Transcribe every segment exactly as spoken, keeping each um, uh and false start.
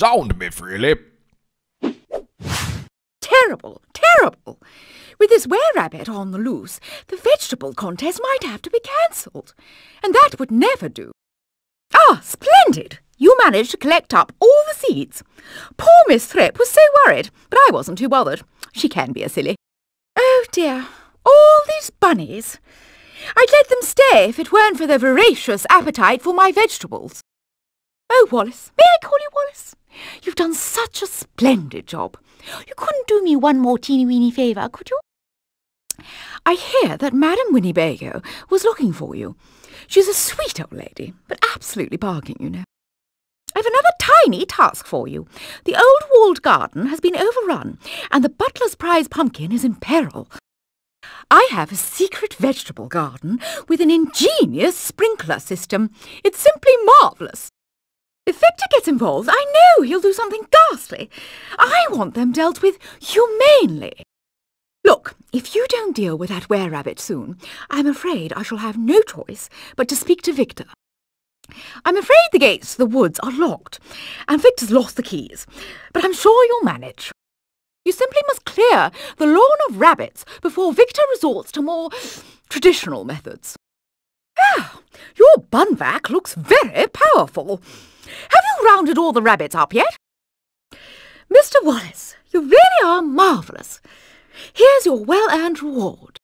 sound me freely. Terrible, terrible. With this were-rabbit on the loose, the vegetable contest might have to be cancelled. And that would never do. Ah, splendid! You managed to collect up all the seeds. Poor Miss Thripp was so worried, but I wasn't too bothered. She can be a silly. Oh dear, all these bunnies. I'd let them stay if it weren't for their voracious appetite for my vegetables. Oh, Wallace, may I call you Wallace? You've done such a splendid job. You couldn't do me one more teeny-weeny favour, could you? I hear that Madame Winnibago was looking for you. She's a sweet old lady, but absolutely barking, you know. I've another tiny task for you. The old walled garden has been overrun, and the butler's prize pumpkin is in peril. I have a secret vegetable garden with an ingenious sprinkler system. It's simply marvellous. If Victor gets involved, I know he'll do something ghastly. I want them dealt with humanely. Look, if you don't deal with that were-rabbit soon, I'm afraid I shall have no choice but to speak to Victor. I'm afraid the gates to the woods are locked, and Victor's lost the keys, but I'm sure you'll manage. You simply must clear the lawn of rabbits before Victor resorts to more traditional methods. Ah, your Bunvac looks very powerful. Have you rounded all the rabbits up yet? Mister Wallace, you really are marvellous. Here's your well-earned reward.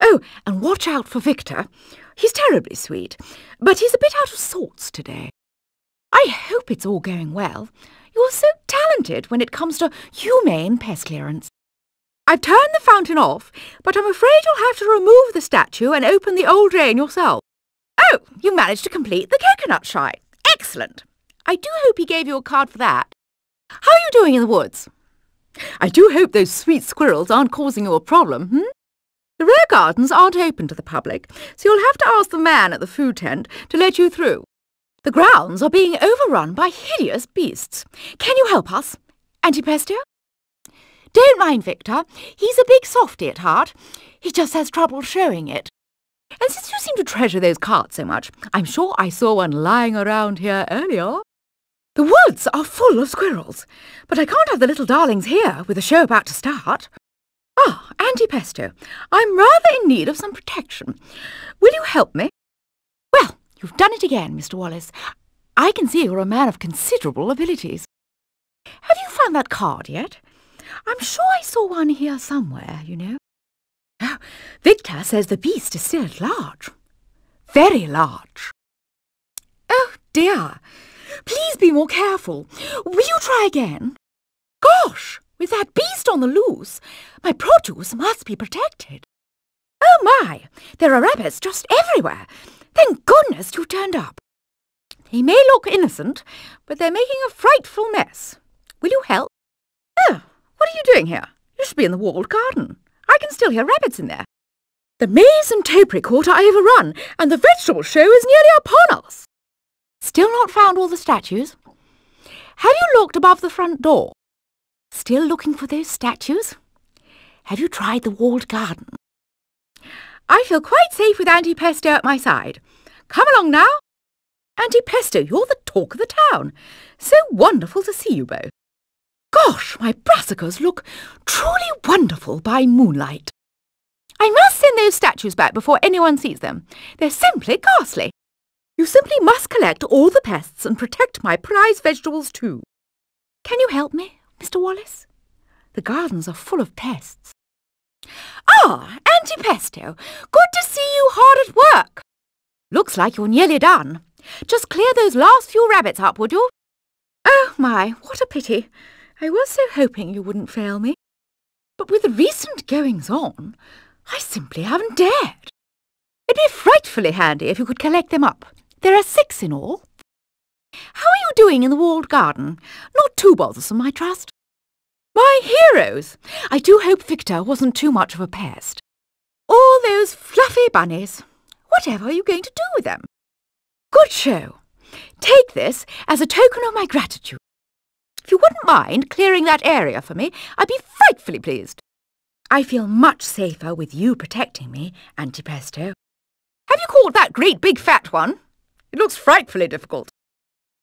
Oh, and watch out for Victor. He's terribly sweet, but he's a bit out of sorts today. I hope it's all going well. You're so talented when it comes to humane pest clearance. I've turned the fountain off, but I'm afraid you'll have to remove the statue and open the old drain yourself. Oh, you managed to complete the coconut shy. Excellent. I do hope he gave you a card for that. How are you doing in the woods? I do hope those sweet squirrels aren't causing you a problem, hmm? The rare gardens aren't open to the public, so you'll have to ask the man at the food tent to let you through. The grounds are being overrun by hideous beasts. Can you help us, Antipestia? Don't mind Victor. He's a big softy at heart. He just has trouble showing it. And since you seem to treasure those carts so much, I'm sure I saw one lying around here earlier. The woods are full of squirrels, but I can't have the little darlings here with the show about to start. Ah, Anti-Pesto, I'm rather in need of some protection. Will you help me? Well, you've done it again, Mister Wallace. I can see you're a man of considerable abilities. Have you found that card yet? I'm sure I saw one here somewhere, you know. Oh, Victor says the beast is still at large. Very large. Oh, dear. Please be more careful. Will you try again? Gosh, with that beast on the loose, my produce must be protected. Oh, my. There are rabbits just everywhere. Thank goodness you turned up. They may look innocent, but they're making a frightful mess. Will you help? Oh, what are you doing here? You should be in the walled garden. I can still hear rabbits in there. The maize and topiary court are overrun, and the vegetable show is nearly upon us. Still not found all the statues? Have you looked above the front door? Still looking for those statues? Have you tried the walled garden? I feel quite safe with Anti-Pesto at my side. Come along now. Anti-Pesto, you're the talk of the town. So wonderful to see you both. Gosh, my brassicas look truly wonderful by moonlight. I must send those statues back before anyone sees them. They're simply ghastly. You simply must collect all the pests and protect my prize vegetables too. Can you help me, Mister Wallace? The gardens are full of pests. Ah, Anti-Pesto, good to see you hard at work. Looks like you're nearly done. Just clear those last few rabbits up, would you? Oh my, what a pity. I was so hoping you wouldn't fail me. But with the recent goings-on, I simply haven't dared. It'd be frightfully handy if you could collect them up. There are six in all. How are you doing in the walled garden? Not too bothersome, I trust. My heroes! I do hope Victor wasn't too much of a pest. All those fluffy bunnies. Whatever are you going to do with them? Good show. Take this as a token of my gratitude. If you wouldn't mind clearing that area for me, I'd be frightfully pleased. I feel much safer with you protecting me, Anti-Pesto. Have you caught that great big fat one? It looks frightfully difficult.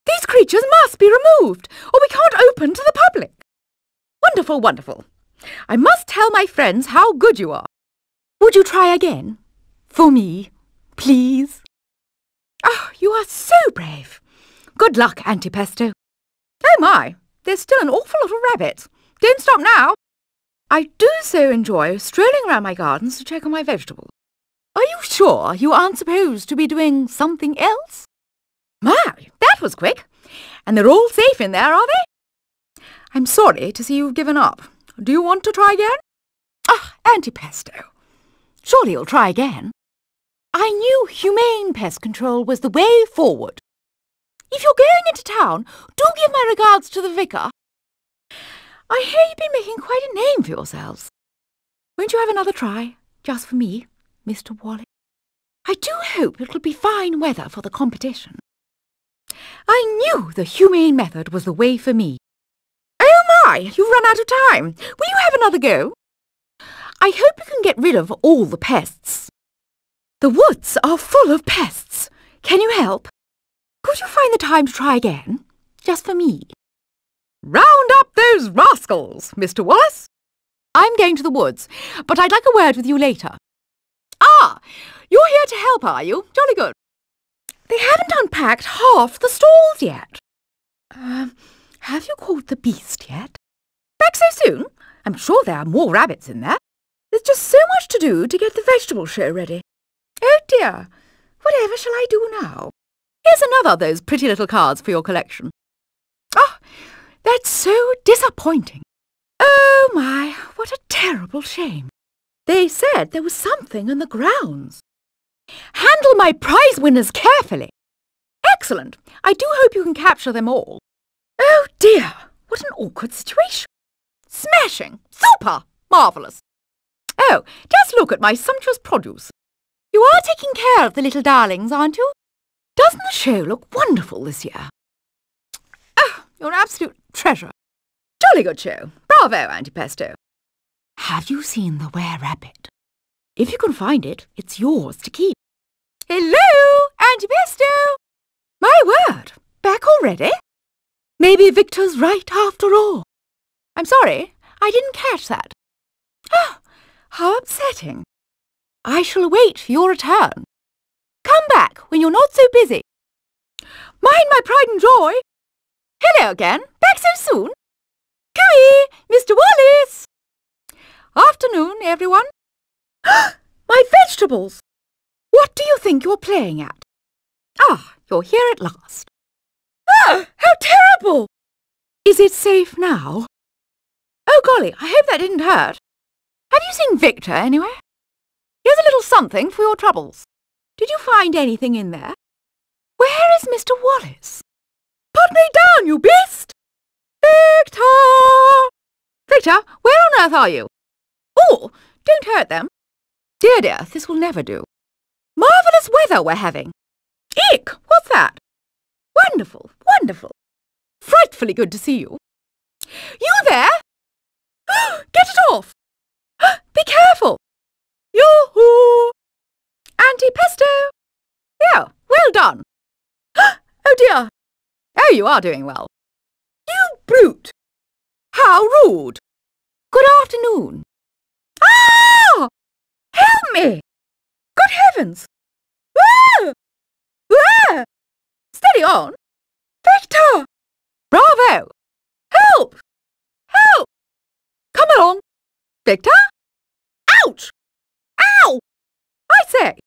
These creatures must be removed, or we can't open to the public. Wonderful, wonderful. I must tell my friends how good you are. Would you try again? For me, please? Oh, you are so brave. Good luck, Anti-Pesto. Oh my, there's still an awful lot of rabbits. Don't stop now. I do so enjoy strolling round my gardens to check on my vegetables. Are you sure you aren't supposed to be doing something else? My, that was quick. And they're all safe in there, are they? I'm sorry to see you've given up. Do you want to try again? Ah, Anti-Pesto. Surely you'll try again. I knew humane pest control was the way forward. If you're going into town, do give my regards to the vicar. I hear you've been making quite a name for yourselves. Won't you have another try, just for me, Mister Wallace? I do hope it'll be fine weather for the competition. I knew the humane method was the way for me. Oh my, you've run out of time. Will you have another go? I hope you can get rid of all the pests. The woods are full of pests. Can you help? Could you find the time to try again, just for me? Round up those rascals, Mister Wallace. I'm going to the woods, but I'd like a word with you later. Ah, you're here to help, are you? Jolly good. They haven't unpacked half the stalls yet. Um, have you called the beast yet? Back so soon? I'm sure there are more rabbits in there. There's just so much to do to get the vegetable show ready. Oh dear, whatever shall I do now? Here's another of those pretty little cards for your collection. Ah, oh, that's so disappointing. Oh my, what a terrible shame. They said there was something in the grounds. Handle my prize winners carefully. Excellent. I do hope you can capture them all. Oh dear, what an awkward situation. Smashing. Super. Marvellous. Oh, just look at my sumptuous produce. You are taking care of the little darlings, aren't you? Doesn't the show look wonderful this year? Oh, you're an absolute treasure. Jolly good show. Bravo, Anti-Pesto. Have you seen the were-rabbit? If you can find it, it's yours to keep. Hello, Anti-Pesto! My word, back already? Maybe Victor's right after all. I'm sorry, I didn't catch that. Oh, how upsetting. I shall wait for your return. Come back when you're not so busy. Mind my pride and joy. Hello again. Back so soon. Come here, Mister Wallace. Afternoon, everyone. My vegetables! What do you think you're playing at? Ah, you're here at last. Ah, how terrible! Is it safe now? Oh, golly, I hope that didn't hurt. Have you seen Victor anywhere? Here's a little something for your troubles. Did you find anything in there? Where is Mister Wallace? Put me down, you beast! Victor! Victor, where on earth are you? Oh, don't hurt them. Dear, dear, this will never do. Marvellous weather we're having. Eek, what's that? Wonderful, wonderful. Frightfully good to see you. You there? Get it off! Be careful! Yoo-hoo! Anti-Pesto! Yeah, well done. Oh dear. Oh, you are doing well. You brute! How rude! Good afternoon. Ah! Help me! Good heavens! Ah! Ah! Steady on! Victor! Bravo! Help! Help! Come along! Victor? Ouch! Ow! I say!